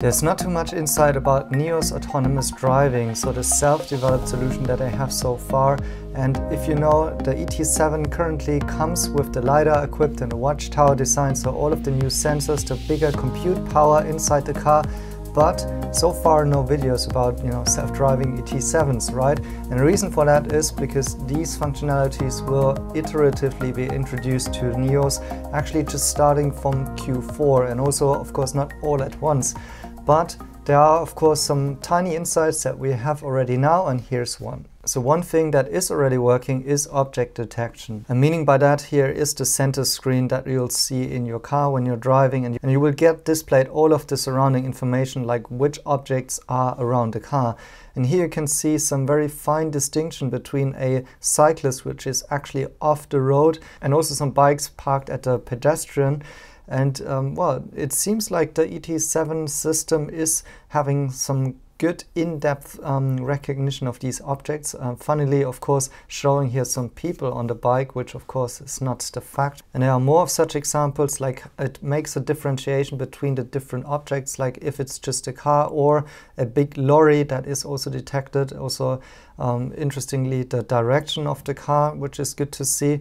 There's not too much insight about NIO's autonomous driving, so the self-developed solution that they have so far. And if you know, the ET7 currently comes with the LiDAR equipped and the watchtower design, so all of the new sensors, the bigger compute power inside the car. But so far no videos about self-driving ET7s, right? And the reason for that is because these functionalities will iteratively be introduced to NIOs, actually just starting from Q4, and also of course not all at once. But there are of course some tiny insights that we have already now, and here's one. So one thing that is already working is object detection. And meaning by that here is the center screen that you'll see in your car when you're driving, and you will get displayed all of the surrounding information, like which objects are around the car. And here you can see some very fine distinction between a cyclist, which is actually off the road, and also some bikes parked at a pedestrian. And well, it seems like the ET7 system is having some good in-depth recognition of these objects. Funnily, of course, showing here some people on the bike, which of course is not the fact. And there are more of such examples, like it makes a differentiation between the different objects, like if it's just a car or a big lorry that is also detected. Also, interestingly, the direction of the car, which is good to see.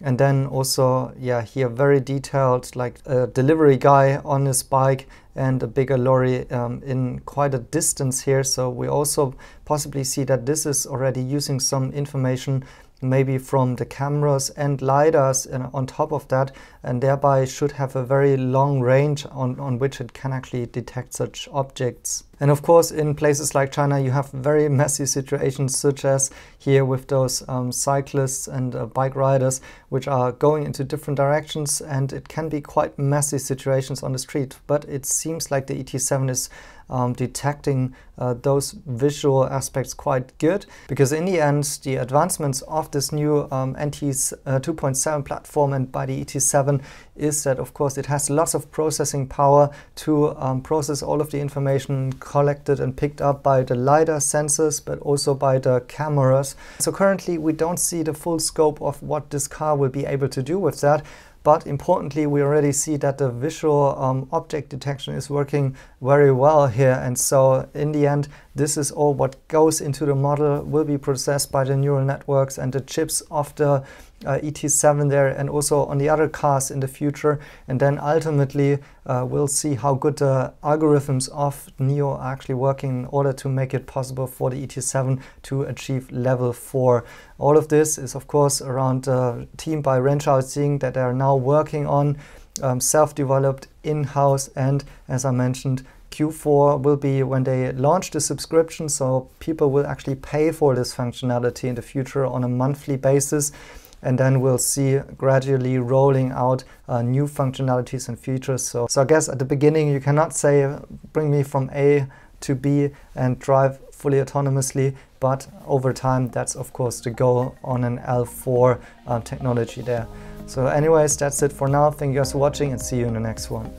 And then also, yeah, here very detailed, like a delivery guy on his bike and a bigger lorry in quite a distance here. So we also possibly see that this is already using some information maybe from the cameras and LiDARs and on top of that, and thereby should have a very long range on which it can actually detect such objects. And of course, in places like China, you have very messy situations, such as here with those cyclists and bike riders, which are going into different directions, and it can be quite messy situations on the street. But it seems like the ET7 is detecting those visual aspects quite good, because in the end, the advancements of this new NTS 2.7 platform and by the ET7 is that, of course, it has lots of processing power to process all of the information collected and picked up by the LiDAR sensors, but also by the cameras. So currently, we don't see the full scope of what this car will be able to do with that. But importantly, we already see that the visual object detection is working very well here. And so in the end, this is all what goes into the model, will be processed by the neural networks and the chips of the ET7 there, and also on the other cars in the future. And then ultimately, we'll see how good the algorithms of NIO are actually working in order to make it possible for the ET7 to achieve level 4. All of this is, of course, around the team by Ren Shaoxing that they are now working on, self-developed in-house. And as I mentioned, Q4 will be when they launch the subscription, so people will actually pay for this functionality in the future on a monthly basis. And then we'll see gradually rolling out new functionalities and features. So I guess at the beginning you cannot say bring me from A to B and drive fully autonomously, but over time that's of course the goal on an L4 technology there. So anyways, that's it for now. Thank you guys for watching, and see you in the next one.